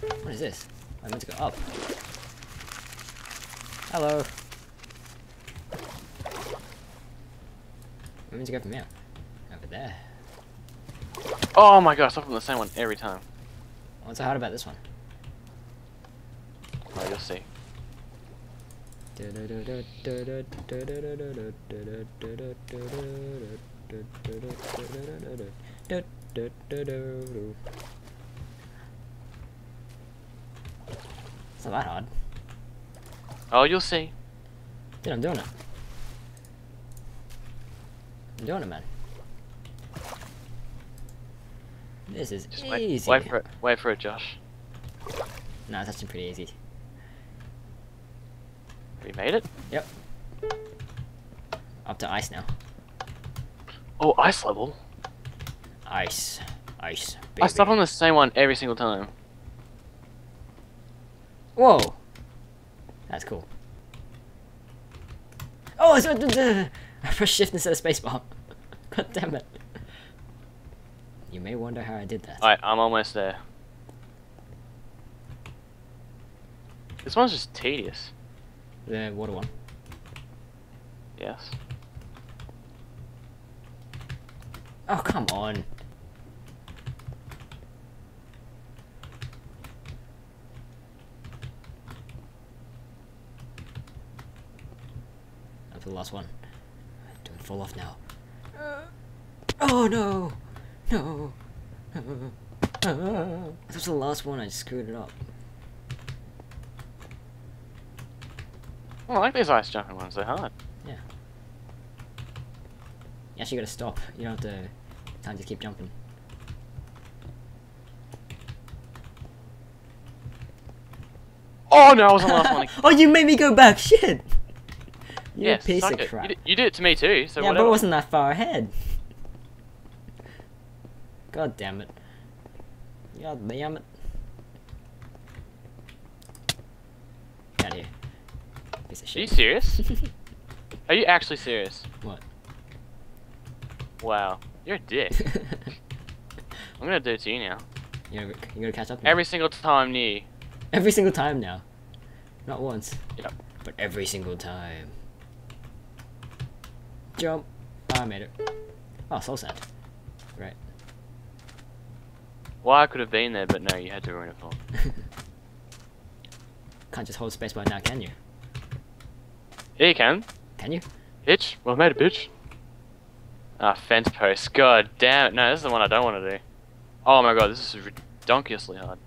What is this? I meant to go up. Hello. I meant to go from here. Over there. Oh my gosh, I'm from the same one every time. What's so hard about this one? Oh, you'll see. It's not that hard. Oh, you'll see. Dude, I'm doing it. I'm doing it, man. This is just easy. Wait for it, Josh. No, it's actually pretty easy. We made it? Yep. Up to ice now. Oh, ice level? Ice. Ice. Baby. I stop on the same one every single time. Whoa! That's cool. Oh, so, I pressed shift instead of spacebar. God damn it. You may wonder how I did that. Alright, I'm almost there. This one's just tedious. The water one. Yes. Oh, come on. Up to the last one. Don't fall off now. Oh no! No! That was the last one, I screwed it up. Well, I like these ice jumping ones, they're hard. Yeah. You actually gotta stop, you don't have to time to keep jumping. Oh no, I was on the last one. Oh, you made me go back, shit! You piece of crap. You did it to me too, so yeah, whatever. But it wasn't that far ahead. God damn it. God damn it. Get out of here. Piece of shit. Are you serious? Are you actually serious? What? Wow, you're a dick. I'm gonna do it to you now. You gonna catch up now? Every single time new. Every single time now. Not once. Yep. But every single time. Jump. Oh, I made it. Oh, soul sand. Right. Well, I could have been there, but no, you had to ruin it for me. Can't just hold space bar now, can you? Yeah, you can. Can you? Bitch. Well, I made a bitch. Ah, fence post. God damn it. No, this is the one I don't want to do. Oh my god, this is redonkulously hard.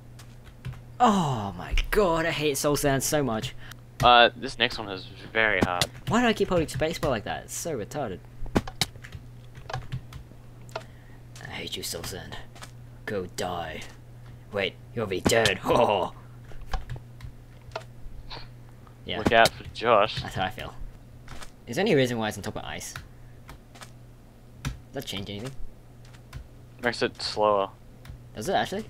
Oh my god, I hate soul sand so much. This next one is very hard. Why do I keep holding spacebar like that? It's so retarded. I hate you, soul sand. Go die. Wait, you'll be dead. Oh. Yeah. Look out for Josh. That's how I feel. Is there any reason why it's on top of ice? Does that change anything? Makes it slower. Does it actually?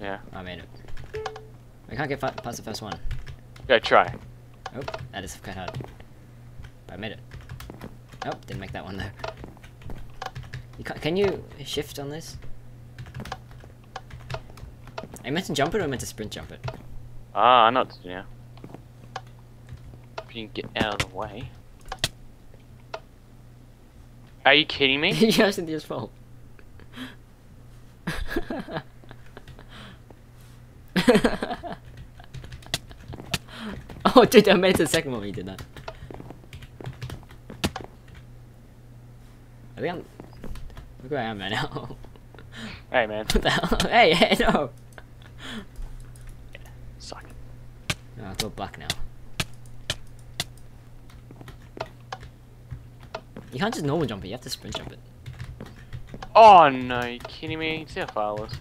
Yeah. I made it. I can't get past the first one. Go try. Oh, that is quite hard. But I made it. Oh, didn't make that one though. You can't, can you shift on this? Are you meant to jump it or am I meant to sprint jump it? Ah, I'm not, yeah. If you can get out of the way. Are you kidding me? Yeah, it's Cynthia's fault. Oh, dude, I made it to the second one when you did that. I think I'm... Look where I am right now. Hey, man. What the hell? Hey, hey, no! Yeah, suck. No, I'll go back now. You can't just normal jump it, you have to sprint jump it. Oh no, are you kidding me? You can see how far I was.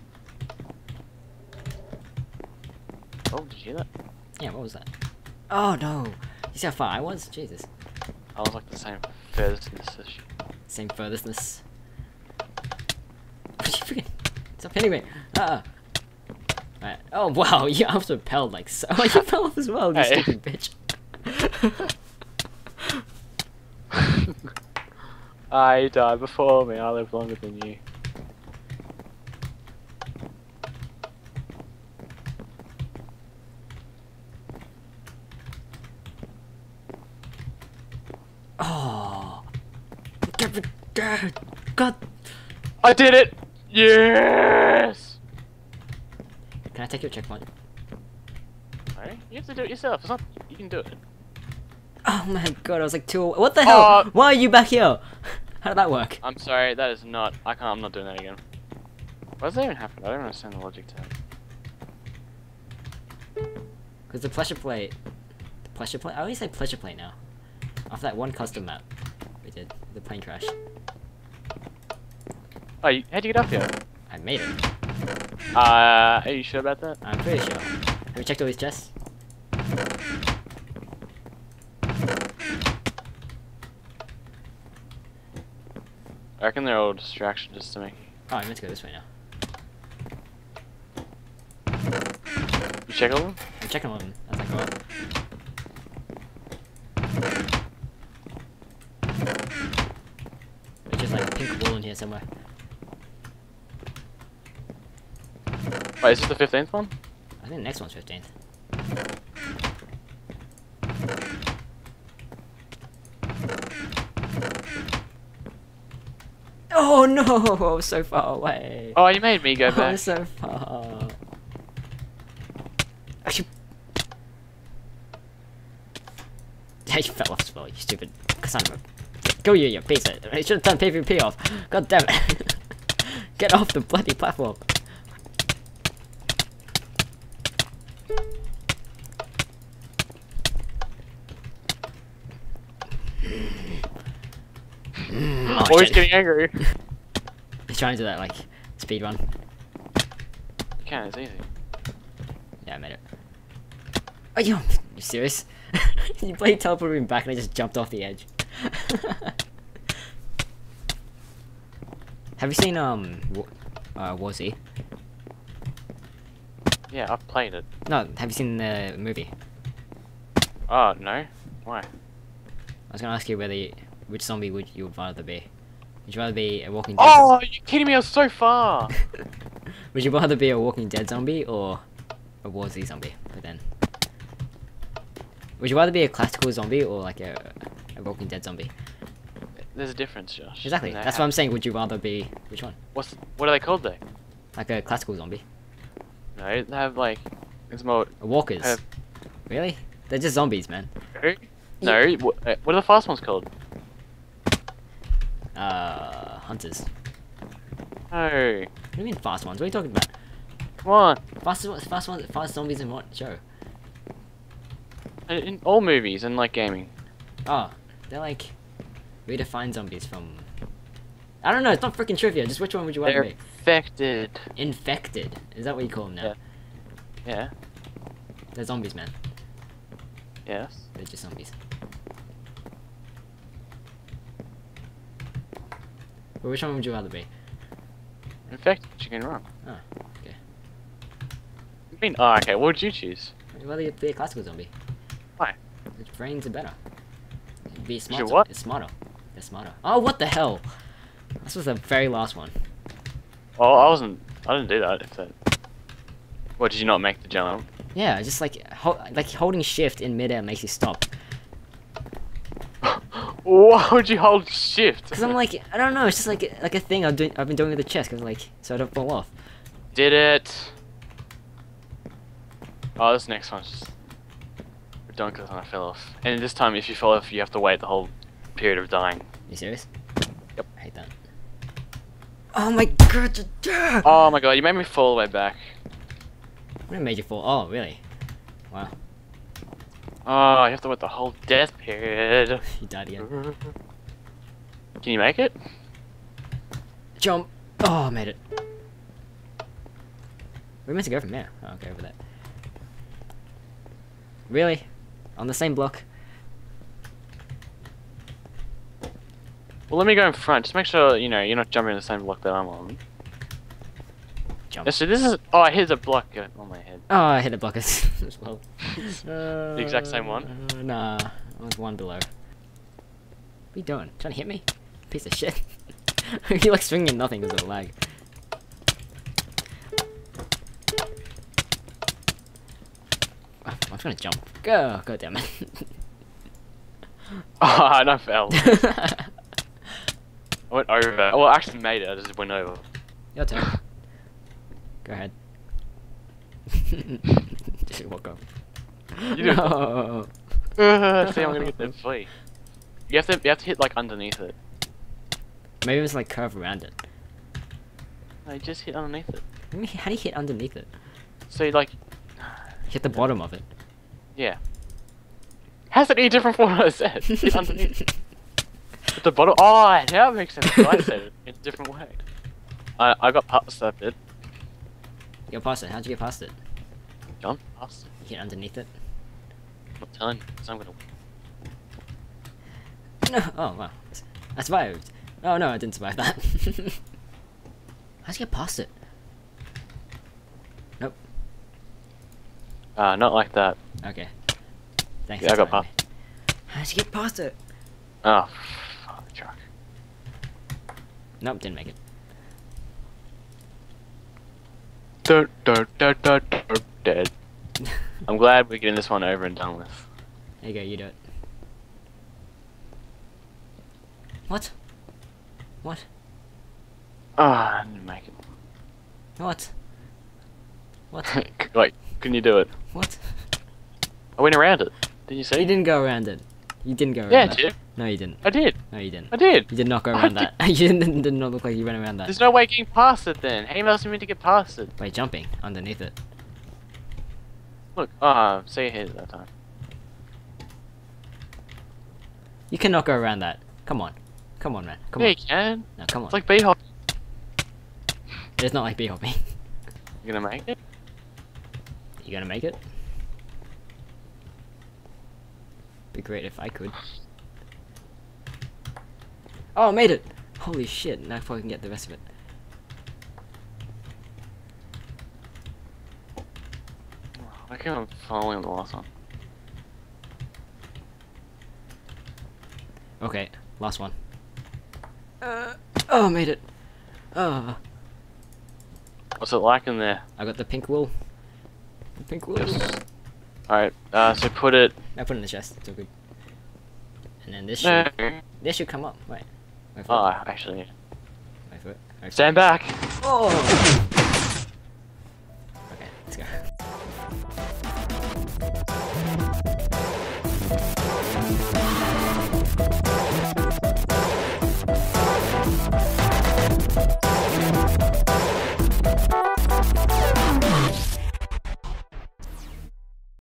Oh, did you hear that? Yeah, what was that? Oh no! You see how far I was? Jesus. I was like the same furthestness. Same furthestness. Stop hitting me! Right. Oh wow, you have to repel like so. You fell off as well, you stupid bitch. I died before me, I live longer than you. God. I did it. Yes. Can I take your checkpoint? Alright, you have to do it yourself. It's not. You can do it. Oh my god, I was like two. What the hell? Why are you back here? How did that work? I'm sorry, that is not. I can't. I'm not doing that again. Why does that even happen? I don't understand the logic to that. Because the pleasure plate. The pleasure plate? I always say pleasure plate now. After that one custom map we did, the plane crash. Oh, how'd you get up here? I made it. Are you sure about that? I'm pretty sure. Have you checked all these chests? I reckon they're all a distraction just to me. Oh, I meant to go this way now. You check all of them? I'm checking all of them as I go up. There's just like a pink ball in here somewhere. Wait, is this the 15th one? I think the next one's 15th. Oh no! I was so far away. Oh, you made me go back. I was so far. Yeah, you fell off as well, you stupid son of a... Go you piece of... I should have done PvP off. God damn it. Get off the bloody platform. Oh, always getting angry. He's trying to do that like speed run. You can, it's easy. Yeah, I made it. Are you serious? You played teleported me back and I just jumped off the edge. Have you seen Warzy? Yeah, I've played it. No, have you seen the movie? Oh no. Why? I was gonna ask you whether which zombie would you rather be? Would you rather be a walking dead zombie? Oh, are you kidding me? I was so far! Would you rather be a walking dead zombie or a Warzy zombie? But then, would you rather be a classical zombie or like a walking dead zombie? There's a difference, Josh. Exactly. That's what I'm saying. Would you rather be which one? What are they called though? Like a classical zombie. No, they have like it's more walkers. Really? They're just zombies, man. No. Yeah. What are the fast ones called? Hunters. No. What do you mean fast ones? What are you talking about? Come on. Fast ones, fast zombies in what show? In all movies and like gaming. Oh, they're like redefined zombies from. I don't know. It's not freaking trivia. Just which one would you want to be? Infected. Infected. Is that what you call them now? Yeah. They're zombies, man. Yes. They're just zombies. Well, which one would you rather be? Infected, you're getting wrong. Oh, okay. I mean, oh, okay, what would you choose? I'd rather be a classical zombie. Why? Its brains are better. It'd be smart. What? It's smarter. They're smarter. Oh, what the hell? This was the very last one. Oh, I didn't do that. What, did you not make the jump? Yeah, just like, holding shift in midair makes you stop. Why would you hold shift? Because I'm like, I don't know. It's just like a thing I've been doing with the chest, cause like so I don't fall off. Did it? Oh, this next one's just done because I fell off. And this time, if you fall off, you have to wait the whole period of dying. You serious? Yep. I hate that. Oh my god! Oh my god! You made me fall all the way back. What made you fall? Oh really? Wow. Oh, you have to wait the whole death period. You died again. Can you make it? Jump. Oh, I made it. We're meant to go from there. Oh, I'll go over that. Really? On the same block? Well, let me go in front. Just make sure, you know, you're not jumping on the same block that I'm on. Jump. So this is. Oh, I hit a block on my head. Oh, I hit a block as well. The exact same one? Nah, I was one below. What are you doing? Trying to hit me? Piece of shit. You like swinging at nothing because of the lag. Oh, I'm trying to jump. Go, god damn it. Oh, and I fell. I went over. Oh, I actually made it. I just went over. Your turn. Go ahead. Just walk up. You no. Do. See, I'm gonna get that flea. You have to hit like underneath it. Maybe it's like curve around it. No, you just hit underneath it. How do you hit underneath it? So you like hit the bottom of it. Yeah. How's it any different from what I said? Hit underneath. Hit the bottom. Oh, now it makes sense. I said it in a different way. I got past that bit. You got past it. How'd you get past it? John, past it. You hit underneath it. I'm not telling you, because I'm gonna win. No. Oh wow. I survived. Oh no, I didn't survive that. How'd you get past it? Nope. Not like that. Okay. Thanks. Yeah, I got past. How'd you get past it? Oh, fuck, truck. Nope, didn't make it. Dead. I'm glad we're getting this one over and done with. There you go, you do it. What? What? Ah, I didn't make it. What? What? Wait, couldn't you do it? What? I went around it. Did you see? You didn't go around it. You didn't go around that. Yeah, I did. No, you didn't. I did. No, you didn't. I did. You did not go around that. You did not look like you ran around that. There's no way getting past it then. How else do you mean to get past it? By jumping underneath it. Look, see you here that time. You cannot go around that. Come on. Come on, man. Come on. Yeah, you can. No, come on. It's like bee hopping. It's not like bee hopping. You gonna make it? You gonna make it? Be great if I could. Oh, I made it! Holy shit, now if I can get the rest of it. I can't follow the last one. Okay, last one. Oh, I made it! What's it like in there? I got the pink wool. The pink wool. Yes. Alright, so put it... I put it in the chest, it's all good. And then this no. Should... This should come up, wait. Wait for it. Actually... Wait for it. Okay. Stand back! Oh! Okay, let's go.